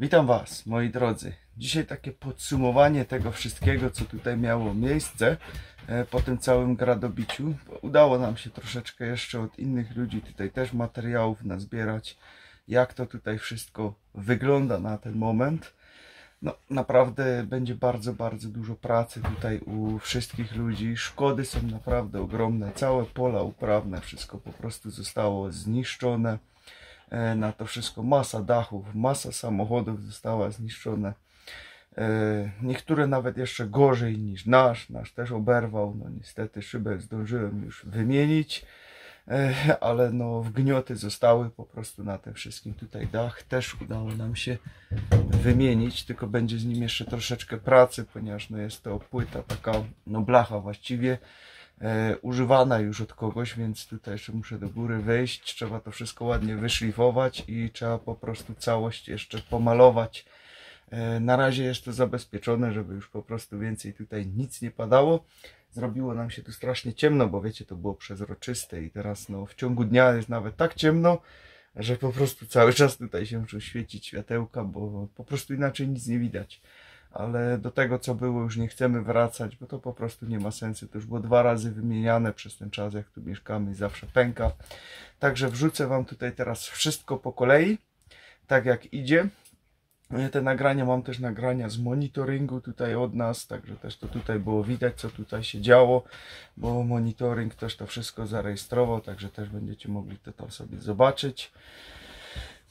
Witam Was, moi drodzy. Dzisiaj takie podsumowanie tego wszystkiego, co tutaj miało miejsce po tym całym gradobiciu. Udało nam się troszeczkę jeszcze od innych ludzi tutaj też materiałów nazbierać, jak to tutaj wszystko wygląda na ten moment. No, naprawdę będzie bardzo, bardzo dużo pracy tutaj u wszystkich ludzi. Szkody są naprawdę ogromne. Całe pola uprawne, wszystko po prostu zostało zniszczone. Na to wszystko masa dachów, masa samochodów została zniszczona. Niektóre nawet jeszcze gorzej niż nasz. Nasz też oberwał. No niestety szybę zdążyłem już wymienić. Ale no wgnioty zostały po prostu na tym wszystkim. Tutaj dach też udało nam się wymienić, tylko będzie z nim jeszcze troszeczkę pracy, ponieważ no jest to płyta taka, no blacha właściwie, używana już od kogoś, więc tutaj jeszcze muszę do góry wejść, trzeba to wszystko ładnie wyszlifować i trzeba po prostu całość jeszcze pomalować. Na razie jest to zabezpieczone, żeby już po prostu więcej tutaj nic nie padało. Zrobiło nam się tu strasznie ciemno, bo wiecie, to było przezroczyste i teraz no, w ciągu dnia jest nawet tak ciemno, że po prostu cały czas tutaj się muszą świecić światełka, bo po prostu inaczej nic nie widać. Ale do tego, co było, już nie chcemy wracać, bo to po prostu nie ma sensu. To już było 2 razy wymieniane przez ten czas, jak tu mieszkamy, zawsze pęka. Także wrzucę Wam tutaj teraz wszystko po kolei, tak jak idzie. Te nagrania, mam też nagrania z monitoringu tutaj od nas, także też to tutaj było widać, co tutaj się działo, bo monitoring też to wszystko zarejestrował, także też będziecie mogli to tam sobie zobaczyć.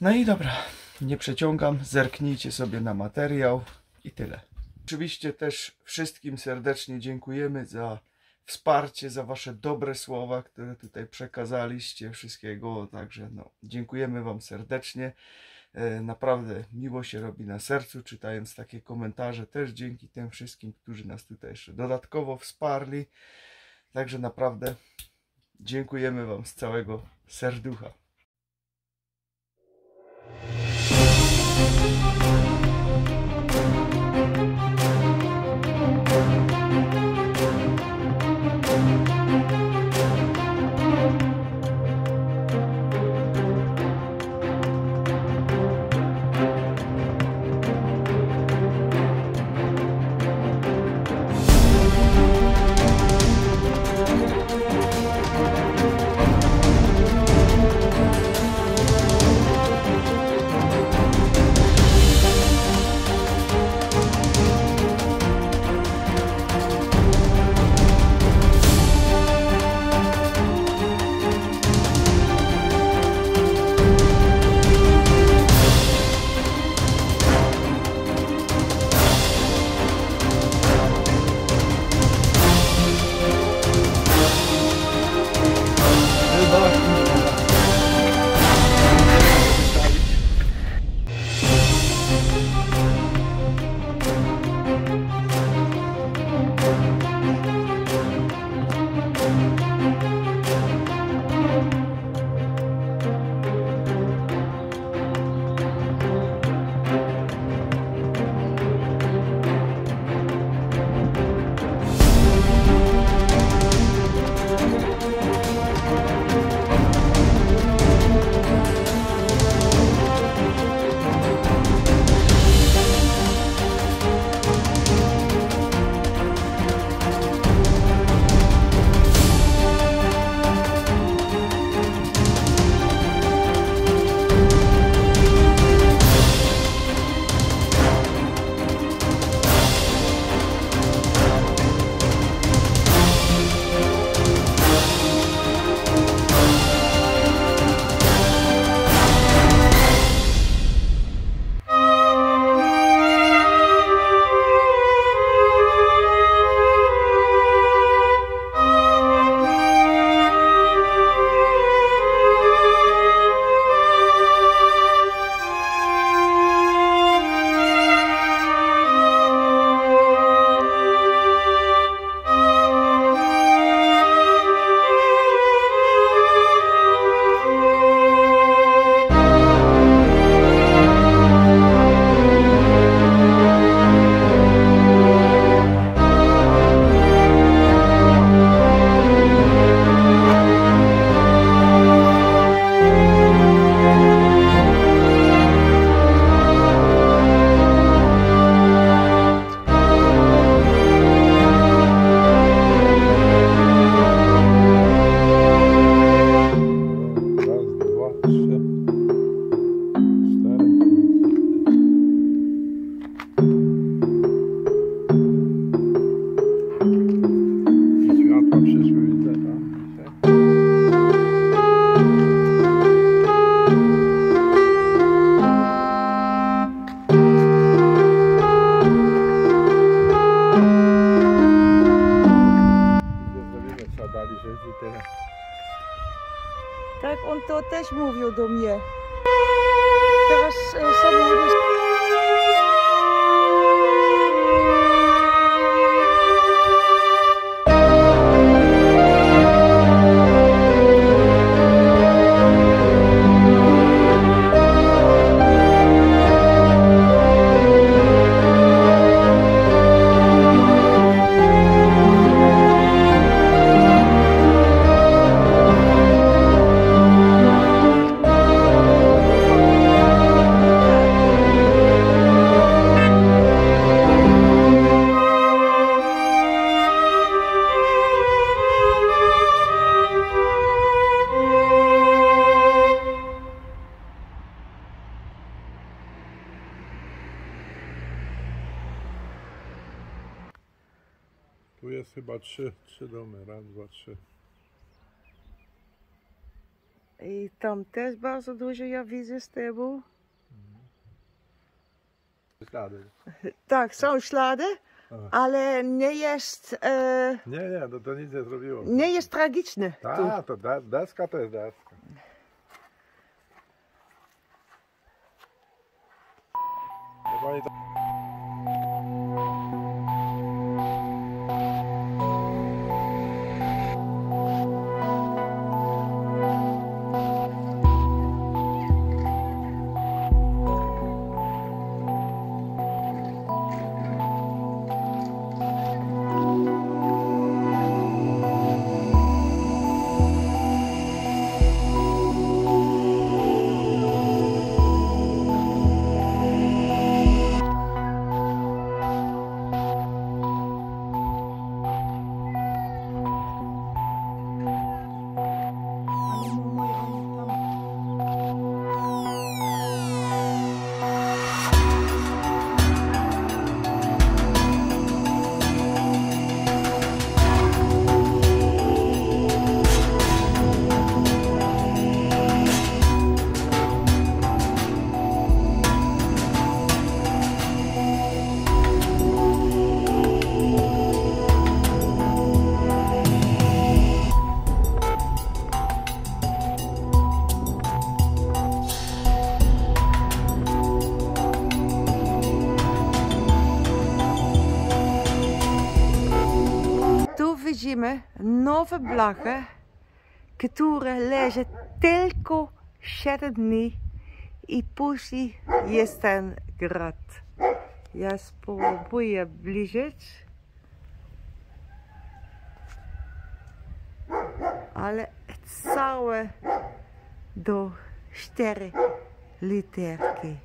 No i dobra, nie przeciągam, zerknijcie sobie na materiał i tyle. Oczywiście też wszystkim serdecznie dziękujemy za wsparcie, za Wasze dobre słowa, które tutaj przekazaliście, wszystkiego, także no, dziękujemy Wam serdecznie. Naprawdę miło się robi na sercu, czytając takie komentarze, też dzięki tym wszystkim, którzy nas tutaj jeszcze dodatkowo wsparli. Także naprawdę dziękujemy Wam z całego serducha. Koło też mówił do mnie. Teraz samochód. Tu jest chyba trzy domy, raz, dwa, trzy. I tam też bardzo dużo ja widzę z tobą. Ślady. Tak, są ślady, ale nie jest... Nie, to nic nie zrobiło. Nie jest tragiczne. Tak, to deska to jest deska. Widzimy nowe blachy, które leżą tylko 7 dni i później jest ten grad. Ja spróbuję bliżej, ale całe do 4 literki.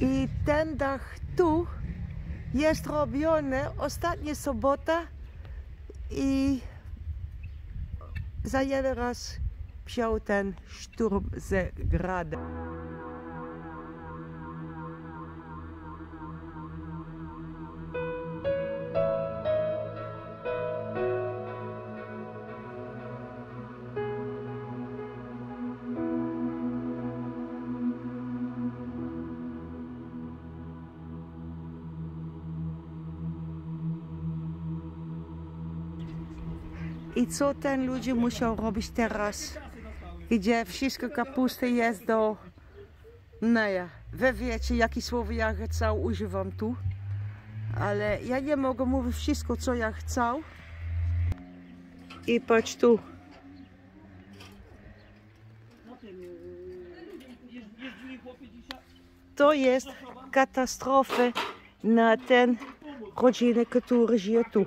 I ten dag tu jest robione ostatnia sobota i za jeden raz wziął ten szturm z grada. I co ten ludzie muszą robić teraz, gdzie wszystko kapusty jest do... No ja, wy wiecie, jakie słowa ja chcę, używam tu. Ale ja nie mogę mówić wszystko, co ja chcę. I patrz tu. To jest katastrofa na ten rodzinę, która żyje tu.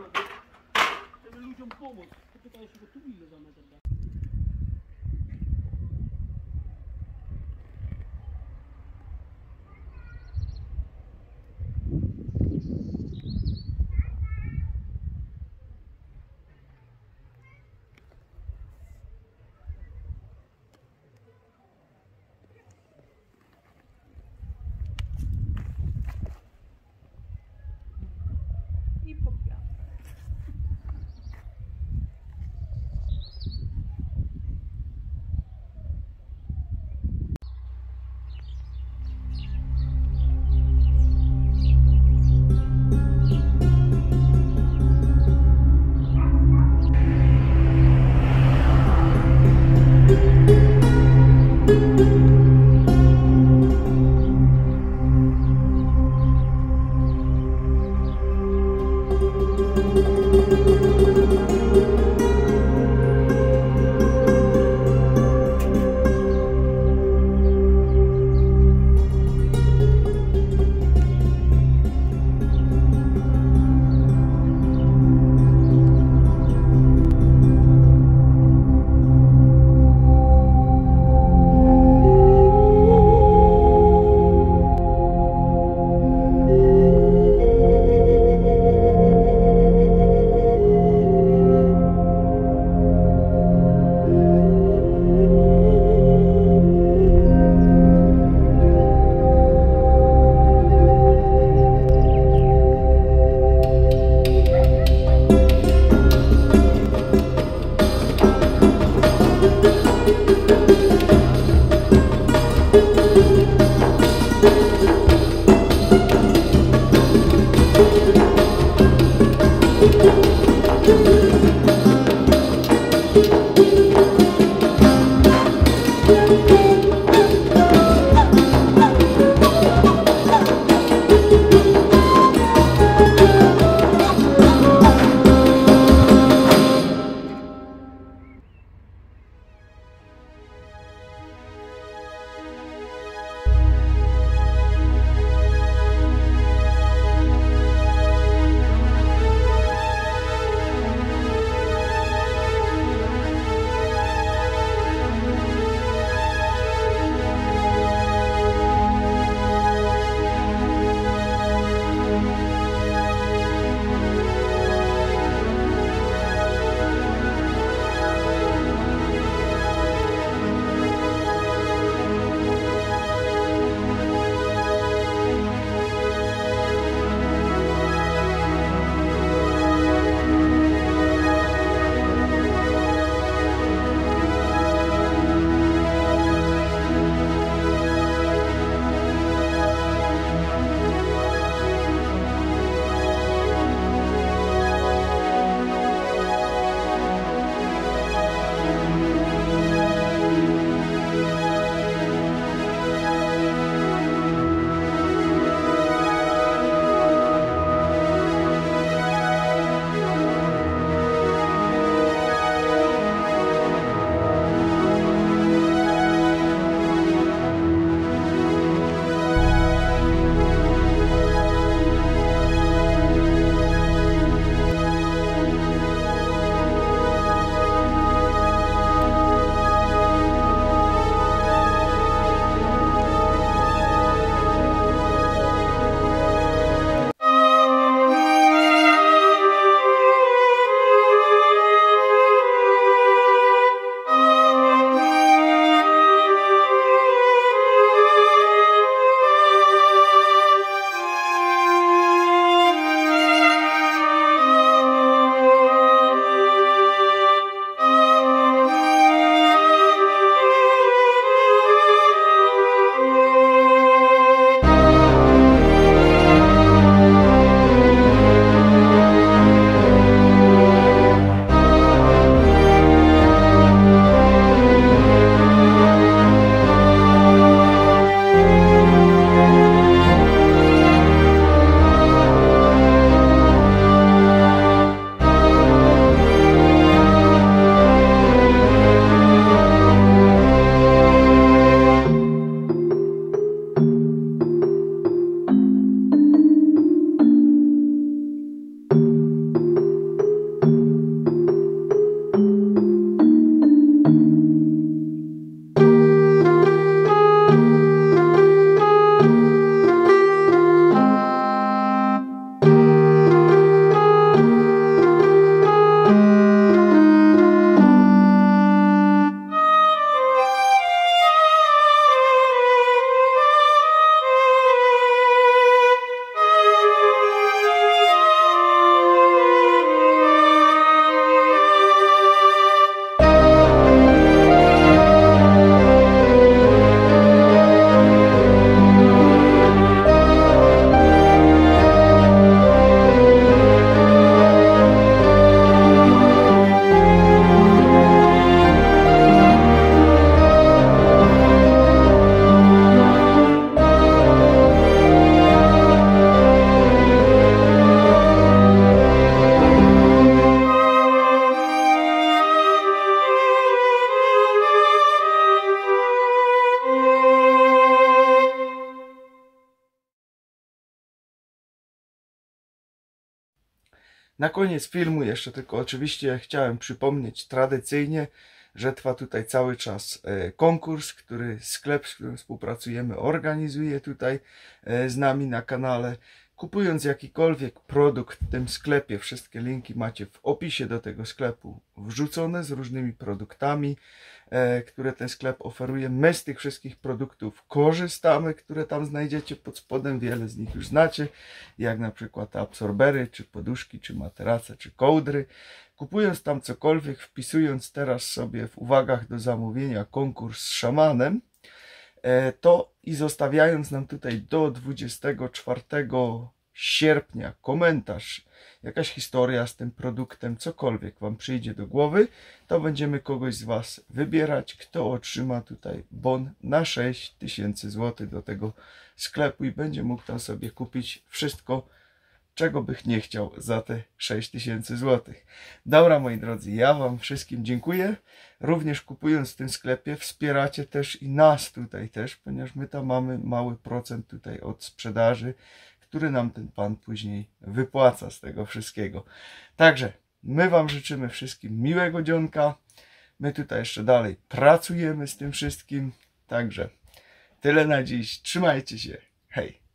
Na koniec filmu jeszcze tylko oczywiście chciałem przypomnieć tradycyjnie, że trwa tutaj cały czas konkurs, który sklep, z którym współpracujemy, organizuje tutaj z nami na kanale. Kupując jakikolwiek produkt w tym sklepie, wszystkie linki macie w opisie do tego sklepu wrzucone z różnymi produktami, które ten sklep oferuje. My z tych wszystkich produktów korzystamy, które tam znajdziecie pod spodem. Wiele z nich już znacie, jak na przykład absorbery, czy poduszki, czy materace, czy kołdry. Kupując tam cokolwiek, wpisując teraz sobie w uwagach do zamówienia konkurs z szamanem, to i zostawiając nam tutaj do 24 sierpnia. Komentarz, jakaś historia z tym produktem, cokolwiek Wam przyjdzie do głowy, to będziemy kogoś z Was wybierać, kto otrzyma tutaj bon na 6000 zł do tego sklepu i będzie mógł tam sobie kupić wszystko, czego bych nie chciał za te 6000 zł. Dobra, moi drodzy, ja Wam wszystkim dziękuję. Również kupując w tym sklepie wspieracie też i nas tutaj też, ponieważ my tam mamy mały procent tutaj od sprzedaży, który nam ten pan później wypłaca z tego wszystkiego. Także my Wam życzymy wszystkim miłego dzionka. My tutaj jeszcze dalej pracujemy z tym wszystkim. Także tyle na dziś. Trzymajcie się. Hej!